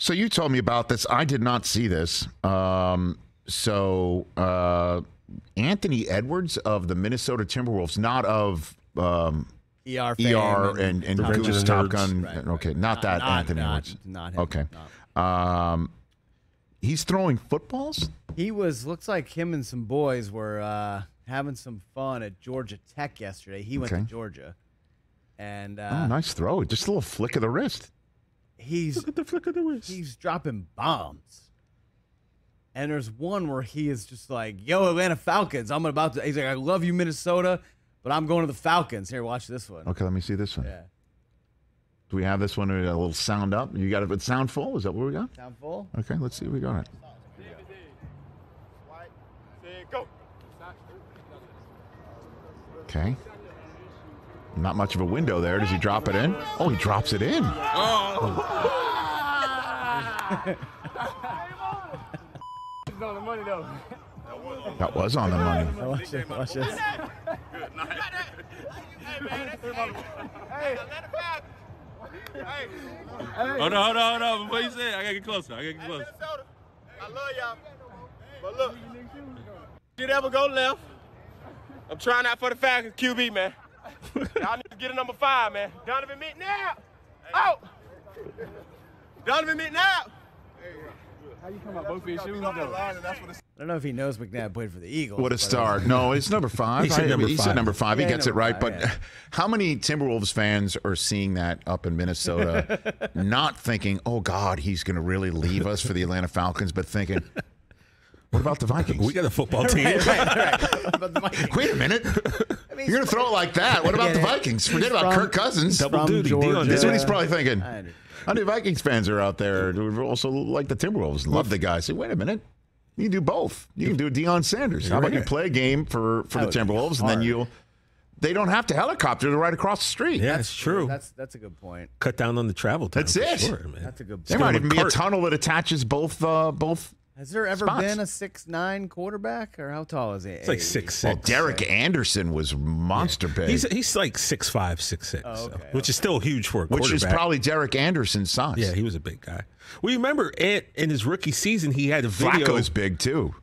So you told me about this. I did not see this. Anthony Edwards of the Minnesota Timberwolves, not of ER fame and Goose, Top Gun. Right, okay, right. Not Anthony Edwards. Not him. Okay. He's throwing footballs? He was, looks like him and some boys were having some fun at Georgia Tech yesterday. He went to Georgia. And nice throw. Just a little flick of the wrist. Look at the flick of the wrist. He's dropping bombs. And there's one where he is just like, yo, Atlanta Falcons, I'm about to. He's like, I love you, Minnesota, but I'm going to the Falcons. Here, watch this one. Okay, let me see this one. Yeah. Do we have this one? A little sound up? You got it sound full? Is that what we got? Sound full? Okay, let's see if we got it. Go. Okay. Not much of a window there. Does he drop it in? Oh, he drops it in. Oh. On the money though. That was on the money. Watch it, watch it. Hold on. What you say? I gotta get closer. I love y'all. But look, did ever go left? I'm trying out for the Falcons QB, man. Y'all need to get a number 5, man. Donovan McNabb. Oh, Donovan McNabb. How you come up both of your shoes? I don't know if he knows McNabb played for the Eagles. What a start. No, it's number 5. He said number five. He gets it right. But how many Timberwolves fans are seeing that up in Minnesota, not thinking, oh, God, he's going to really leave us for the Atlanta Falcons, but thinking, what about the Vikings? We got a football team. Right. Wait a minute. I mean, you're going to throw it like that. What about the Vikings? Forget about Kirk Cousins. Double duty. That's what he's probably thinking. How many Vikings fans are out there who also like the Timberwolves? Love the guy. Say, wait a minute. You can do both. You can do Deion Sanders. How about you play a game for the Timberwolves, and then they don't have to helicopter. They're right across the street. Yeah, that's true. That's a good point. Cut down on the travel time. That's it. Sure, man. That's a good point. There might even be a tunnel that attaches both. Has there ever been a 6'9" quarterback, or how tall is he? It's like 6'6". Well, Derek Anderson was monster big. He's like 6'5", 6'6", which is still huge for a quarterback. Which is probably Derek Anderson's size. Yeah, he was a big guy. Well, you remember in his rookie season, he had a video. Flacco's big too.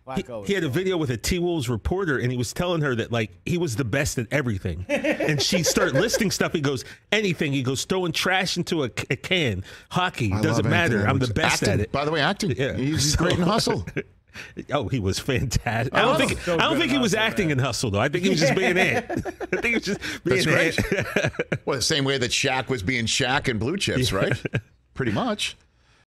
He had a video with a T-Wolves reporter, and he was telling her that like he was the best at everything. And she started listing stuff. He goes anything. He goes throwing trash into a can. Hockey doesn't matter. I'm the best at it. By the way, acting. Yeah. He's great in Hustle. Oh, he was fantastic. I don't think he was acting in Hustle, though. I think he was just being it. I think he was just being it. Well, the same way that Shaq was being Shaq in Blue Chips, right? Pretty much.